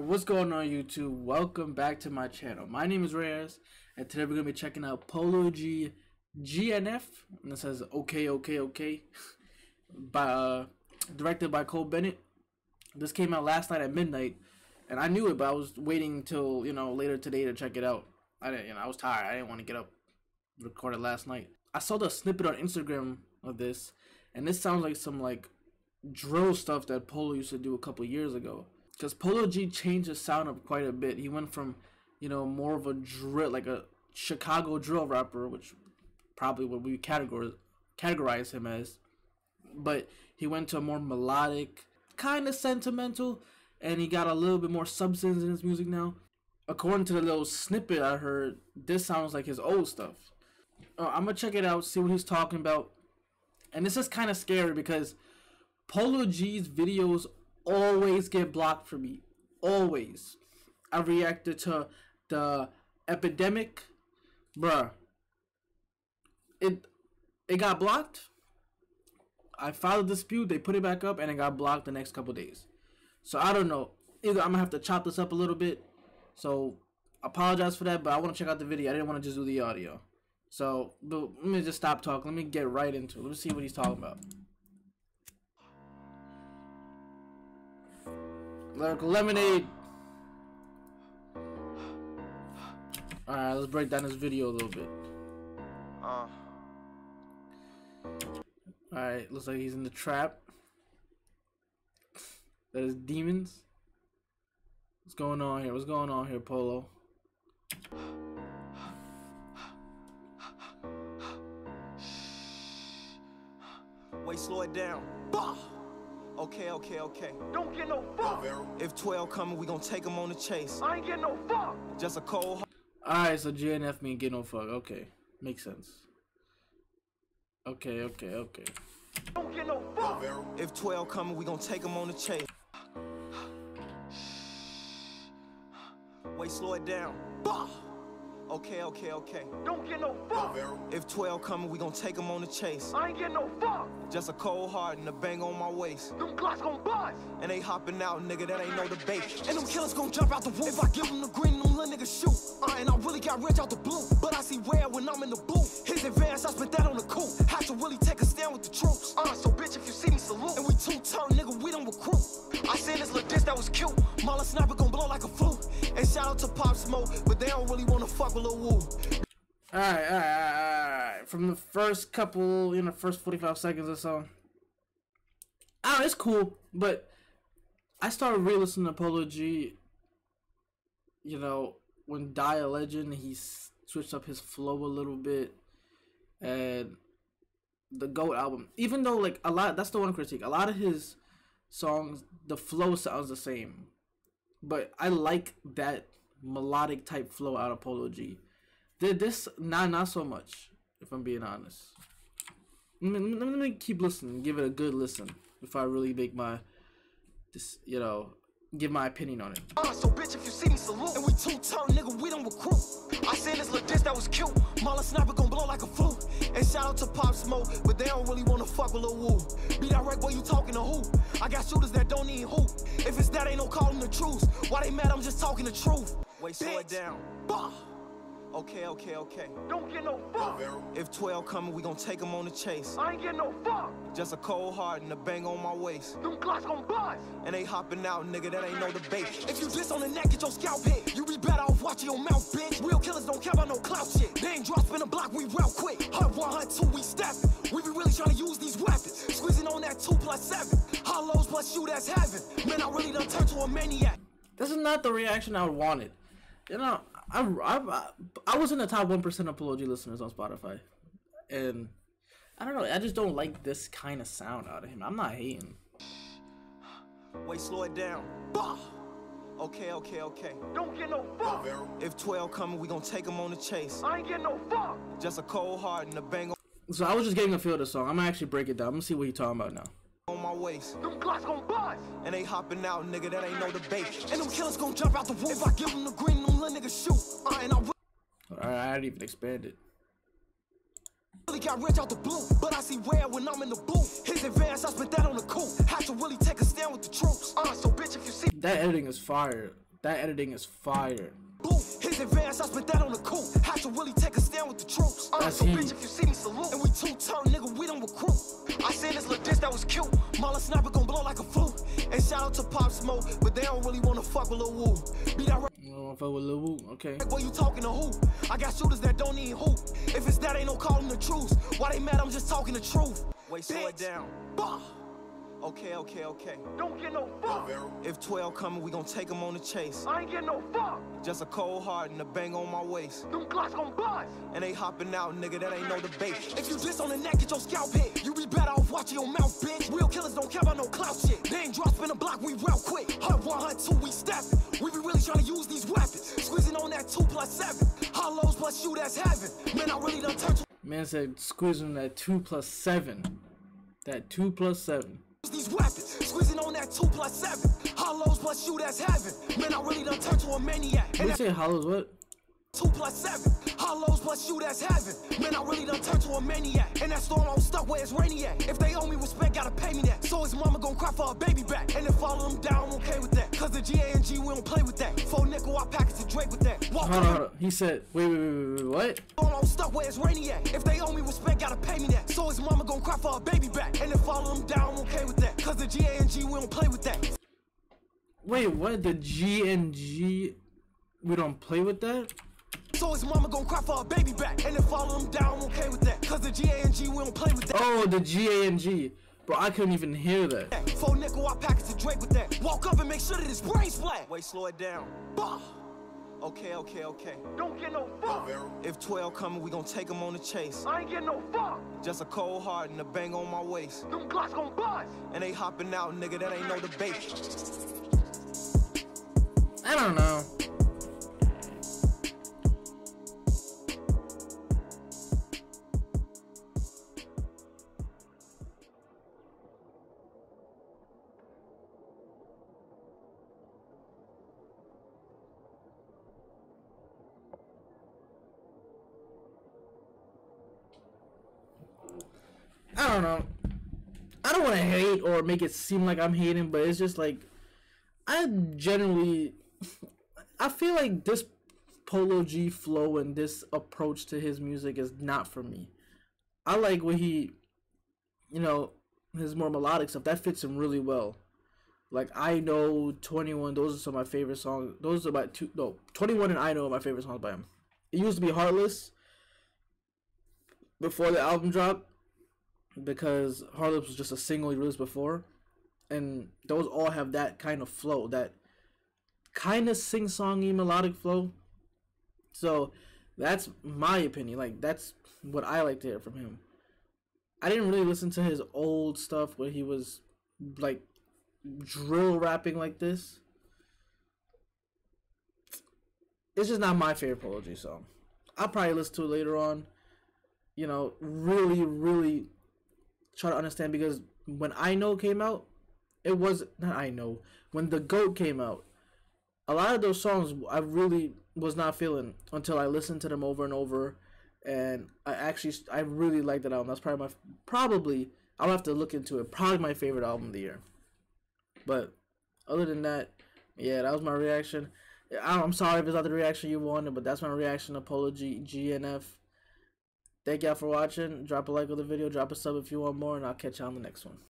Alright, what's going on YouTube? Welcome back to my channel. My name is Reaz, and today we're going to be checking out Polo G GNF, and it says okay, okay, okay, by, directed by Cole Bennett. This came out last night at midnight, and I knew it, but I was waiting till, you know, later today to check it out. I was tired. I didn't want to get up and record it last night. I saw the snippet on Instagram of this, and this sounds like some, like, drill stuff that Polo used to do a couple years ago. Because Polo G changed his sound up quite a bit. He went from, you know, more of a drill, like a Chicago drill rapper, which probably what we categorize him as. But he went to a more melodic, kind of sentimental, and he got a little bit more substance in his music now. According to the little snippet I heard, this sounds like his old stuff. I'm going to check it out, see what he's talking about. And this is kind of scary because Polo G's videos always get blocked for me. Always. I reacted to the Epidemic. Bruh. It got blocked. I filed a dispute. They put it back up and it got blocked the next couple days. So I don't know. Either I'm going to have to chop this up a little bit. So apologize for that, but I want to check out the video. I didn't want to just do the audio. So but let me just stop talking. Let me get right into it. Let's see what he's talking about. Lyrical Lemonade. Alright, let's break down this video a little bit. Alright, looks like he's in the trap. That is demons. What's going on here? What's going on here, Polo? Wait, slow it down. Bah! Okay, okay, okay. Don't get no fuck. If 12 coming, we gonna take him on the chase. I ain't getting no fuck. Just a cold. Alright, so GNF mean get no fuck. Okay, makes sense. Okay, okay, okay. Don't get no fuck. If 12 coming, we gonna take him on the chase. Wait, slow it down. Bah! Okay, okay, okay. Don't get no fuck. If 12 coming, we gon' take him on the chase. I ain't getting no fuck. Just a cold heart and a bang on my waist. Them Glocks gon' bust. And they hopping out, nigga, that ain't no debate. And them killers gon' jump out the roof. If I give them the green, them little niggas shoot. And I really got rich out the blue. But I see red when I'm in the booth. His advance, I spent that on the coup. Had to really take a stand with the troops. So bitch, if you see me, salute. And we too turn, nigga, we don't recruit. I seen this little diss that was cute. Mala sniper gon' blow like a flute. And shout out to Pop Smoke, but they don't really wanna fuck with Lil Woo. Alright. From the first couple, you know, first 45 seconds or so. Oh, it's cool, but I started re-listening to Polo G, you know, when Die a Legend, he switched up his flow a little bit, and the GOAT album, even though, like, a lot, that's the one critique, a lot of his songs, the flow sounds the same, but I like that melodic type flow out of Polo G. This not so much, if I'm being honest. Let me keep listening, give it a good listen before I really make my give my opinion on it. So bitch, if you see me, salute. And we two turn, nigga, we don't recruit. I seen this little diss that was cute. Mala sniper gon' blow like a flute. And shout out to Pop Smoke, but they don't really wanna fuck with Lil Woo. Be direct, boy, you talking to who? I got shooters that don't need who. If it's that, ain't no calling the truth. Why they mad? I'm just talking the truth. Wait, slow it down. Bah! Okay, okay, okay. Don't get no fuck. If 12 coming, we gon' take him on the chase. I ain't getting no fuck. Just a cold heart and a bang on my waist. Them Glocks gon' bust. And they hopping out, nigga, that ain't no debate. If you diss on the neck, get your scalp hit. You be better off watching your mouth, bitch. Real killers don't care about no clout shit. They ain't dropping the block, we real quick. Hunt one, hunt two, we steppin'. We be really tryna use these weapons. Squeezing on that 2+7. Hollows plus shoot, that's heaven. Man, I really done turned to a maniac. This is not the reaction I wanted. You know, I was in the top 1% of Polo G listeners on Spotify, and I don't know. I just don't like this kind of sound out of him. I'm not hating. Wait, slow it down. Bah! Okay, okay, okay. Don't get no fuck. If 12 coming, we gonna take him on the chase. I ain't getting no fuck. Just a cold heart and a bang. So I was just getting a feel of the song. I'm gonna actually break it down. I'm gonna see what he's talking about now. On my waist. Them Glocks gon' bust. And they hopping out, nigga, that ain't no debate. And them killers gon' jump out the roof. If I give them the green, them little niggas shoot. Alright, I didn't even expand it. Really got rich out the blue, but I see red when I'm in the booth. His advance, I spent that on the coup. Had to really take a stand with the troops. So bitch, if you see. That editing is fire. That editing is fire. His advance, I spent that on the coup. How should Willie take a stand with the troops? I'm so bitch if you see me salute. And we two-tone nigga, we don't recruit. I seen this little dish that was cute. Marlon Sniper gon' blow like a flute. And shout out to Pop Smoke, but they don't really wanna fuck with Lil Woo. Be that right. You don't wanna fuck with Lil Woo, okay. What you talking to who? I got shooters that don't need who. If it's that, ain't no calling the truth. Why they mad? I'm just talking the truth. Wait, slow it down. Bah! Okay, okay, okay. Don't get no fuck. If 12 coming, we gon' take him on the chase. I ain't getting no fuck. Just a cold heart and a bang on my waist. Them clocks gon' bust. And they hopping out, nigga, that ain't no debate. If you diss on the neck, get your scalp hit. You be better off watching your mouth, bitch. Real killers don't care about no clout shit. They ain't dropping the block, we real quick. Hunt one, hunt two, we stepping. We be really trying to use these weapons. Squeezing on that 2 + 7. Hollows plus shoot, that's heaven. Man, I really done touch. Man said squeezing that 2 + 7. That 2 + 7. These weapons, squeezing on that 2 + 7. Hollows plus shoot as heaven. Man, I really done turned to a maniac. And you say hollows what? 2 + 7. Hollows plus shoot as heaven. Man, I really done turned to a maniac. And that storm I'm stuck where it's rainy at. If they owe me respect, gotta pay me that. So his mama gon' cry for her baby back. And if all of them down, I'm okay with that. Cause the GNF, we don't play with that. 4 nickel, I package a Drake with that. Walk hold on. He said, wait, what? I'm stuck where it's rainy at. If they owe me respect, gotta pay me that. So his mama gon' cry for her baby back. And if all of them down, I'm okay with that. Cause the GNF, we don't play with that. Wait, what? The GNF, we don't play with that? So his mama gon' cry for her baby back. And if all of them down, I'm okay with that. Cause the GNF, we don't play with that. Oh, the GNF. Bro, I couldn't even hear that. 4 nickel, I package a Drake with that. Walk up and make sure that his brain's flat. Wait, slow it down. Bah! Okay, okay, okay. Don't get no fuck. If 12 coming, we gon' take him on the chase. I ain't getting no fuck. Just a cold heart and a bang on my waist. Them clocks gon' bust. And they hopping out, nigga, that ain't no debate. I don't know. I don't know. I don't want to hate or make it seem like I'm hating, but it's just like I generally I feel like this Polo G flow and this approach to his music is not for me. I like what he, you know, his more melodic stuff that fits him really well. Like I Know, 21, those are some of my favorite songs. Those are my two, no, 21 and I Know are my favorite songs by him. It used to be Heartless before the album dropped, because Heartless was just a single he released before, and those all have that kind of flow, that kind of sing-songy melodic flow. So that's my opinion, like that's what I like to hear from him. I didn't really listen to his old stuff where he was like drill rapping like this. It's just not my favorite Polo G song. I'll probably listen to it later on, you know, really try to understand, because when I Know came out, it was not I Know, when the GOAT came out, a lot of those songs I really was not feeling until I listened to them over and over, and I really liked that album. That's probably my I'll have to look into it, probably my favorite album of the year. But other than that, yeah, that was my reaction. I'm sorry if it's not the reaction you wanted, but that's my reaction to Polo G GNF. Thank y'all for watching. Drop a like on the video, drop a sub if you want more, and I'll catch y'all on the next one.